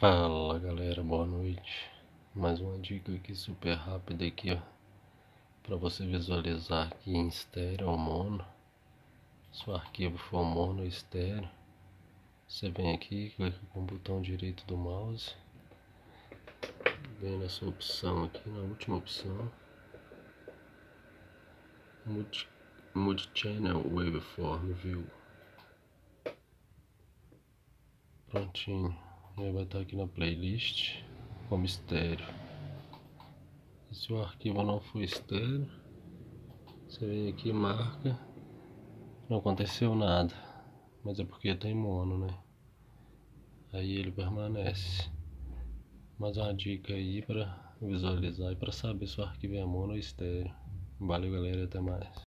Fala galera, boa noite. Mais uma dica aqui super rápida aqui, ó, para você visualizar aqui em estéreo ou mono. Se o arquivo for mono ou estéreo, você vem aqui, clica com o botão direito do mouse, vem nessa opção aqui, na última opção, Multi-Channel Waveform View. Prontinho. Vai estar aqui na playlist como estéreo. E se o arquivo não for estéreo, você vem aqui e marca. Não aconteceu nada, mas é porque está em mono, né? Aí ele permanece. Mas é uma dica aí para visualizar e para saber se o arquivo é mono ou estéreo. Valeu galera, até mais.